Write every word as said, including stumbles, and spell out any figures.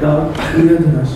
God created us.